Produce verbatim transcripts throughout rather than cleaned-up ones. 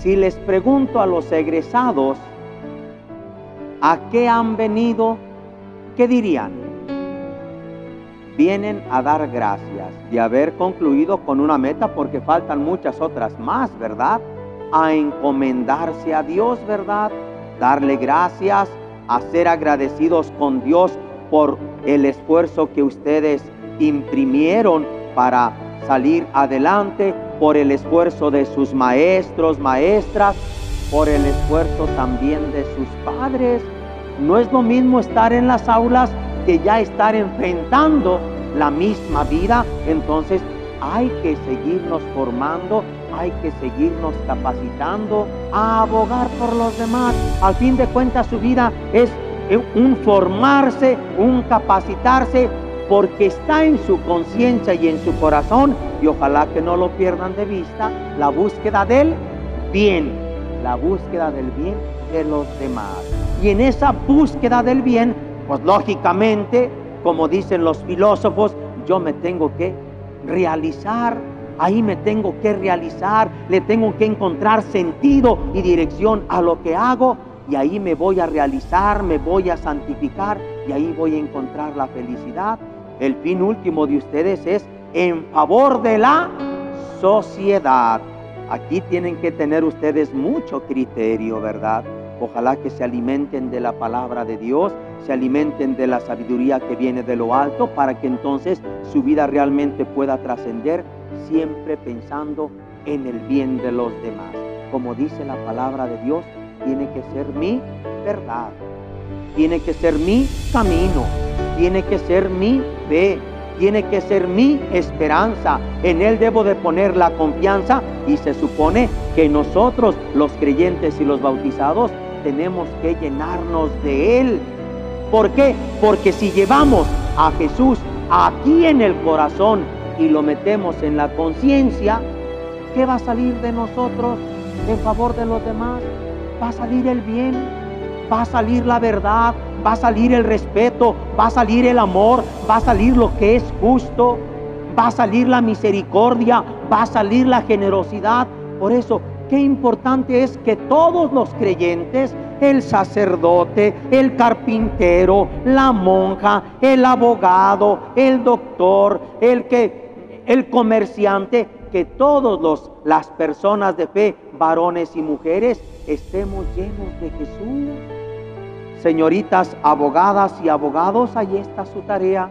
Si les pregunto a los egresados a qué han venido, ¿qué dirían? Vienen a dar gracias de haber concluido con una meta, porque faltan muchas otras más, ¿verdad? A encomendarse a Dios, ¿verdad? Darle gracias, a ser agradecidos con Dios por el esfuerzo que ustedes imprimieron para salir adelante, por el esfuerzo de sus maestros, maestras, por el esfuerzo también de sus padres. No es lo mismo estar en las aulas que ya estar enfrentando la misma vida. Entonces hay que seguirnos formando, hay que seguirnos capacitando a abogar por los demás. Al fin de cuentas, su vida es un formarse, un capacitarse, porque está en su conciencia y en su corazón, y ojalá que no lo pierdan de vista, la búsqueda del bien, la búsqueda del bien de los demás. Y en esa búsqueda del bien, pues lógicamente, como dicen los filósofos, yo me tengo que realizar, ahí me tengo que realizar, le tengo que encontrar sentido y dirección a lo que hago, y ahí me voy a realizar, me voy a santificar, y ahí voy a encontrar la felicidad. El fin último de ustedes es en favor de la sociedad. Aquí tienen que tener ustedes mucho criterio, ¿verdad? Ojalá que se alimenten de la palabra de Dios, se alimenten de la sabiduría que viene de lo alto, para que entonces su vida realmente pueda trascender, siempre pensando en el bien de los demás. Como dice la palabra de Dios, tiene que ser mi verdad, tiene que ser mi camino, tiene que ser mi fe, tiene que ser mi esperanza. En Él debo de poner la confianza, y se supone que nosotros, los creyentes y los bautizados, tenemos que llenarnos de Él. ¿Por qué? Porque si llevamos a Jesús aquí en el corazón y lo metemos en la conciencia, ¿qué va a salir de nosotros en favor de los demás? Va a salir el bien, va a salir la verdad, va a salir el respeto, va a salir el amor, va a salir lo que es justo, va a salir la misericordia, va a salir la generosidad. Por eso, qué importante es que todos los creyentes, el sacerdote, el carpintero, la monja, el abogado, el doctor, el, que, el comerciante, que todos los, las personas de fe, varones y mujeres, estemos llenos de Jesús. Señoritas abogadas y abogados, ahí está su tarea.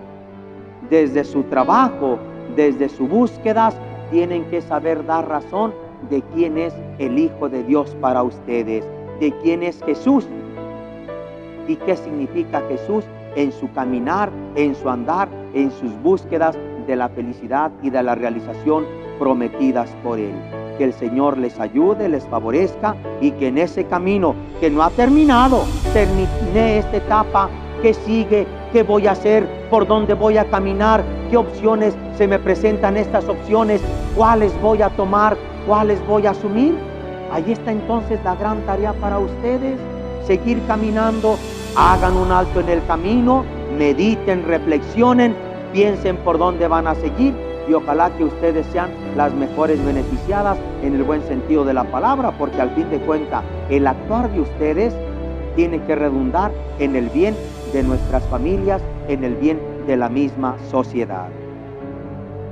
Desde su trabajo, desde sus búsquedas, tienen que saber dar razón de quién es el Hijo de Dios para ustedes, de quién es Jesús y qué significa Jesús en su caminar, en su andar, en sus búsquedas de la felicidad y de la realización prometidas por Él. Que el Señor les ayude, les favorezca, y que en ese camino que no ha terminado, termine esta etapa, que sigue, qué voy a hacer, por dónde voy a caminar, qué opciones se me presentan, estas opciones, cuáles voy a tomar, cuáles voy a asumir. Ahí está entonces la gran tarea para ustedes, seguir caminando. Hagan un alto en el camino, mediten, reflexionen, piensen por dónde van a seguir, y ojalá que ustedes sean las mejores beneficiadas en el buen sentido de la palabra, porque al fin de cuentas el actuar de ustedes tiene que redundar en el bien de nuestras familias, en el bien de la misma sociedad.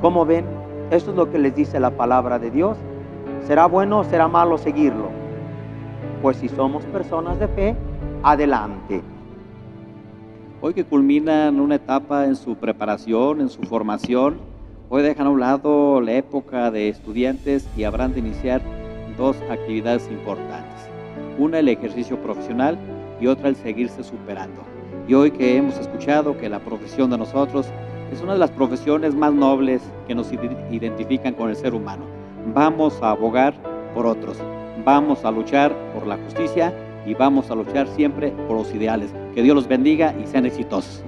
¿Cómo ven? Eso es lo que les dice la palabra de Dios. ¿Será bueno o será malo seguirlo? Pues si somos personas de fe, adelante. Hoy que culminan una etapa en su preparación, en su formación, hoy dejan a un lado la época de estudiantes y habrán de iniciar dos actividades importantes. Una, el ejercicio profesional, y otra, el seguirse superando. Y hoy que hemos escuchado que la profesión de nosotros es una de las profesiones más nobles que nos identifican con el ser humano. Vamos a abogar por otros, vamos a luchar por la justicia y vamos a luchar siempre por los ideales. Que Dios los bendiga y sean exitosos.